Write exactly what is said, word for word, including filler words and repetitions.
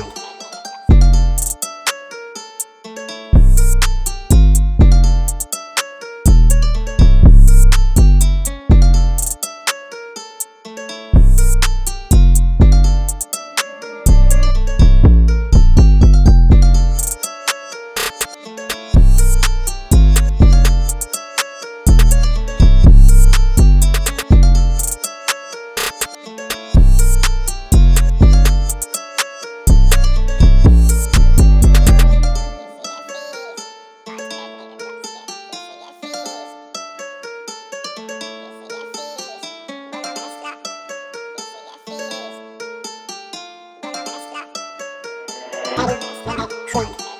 point. One.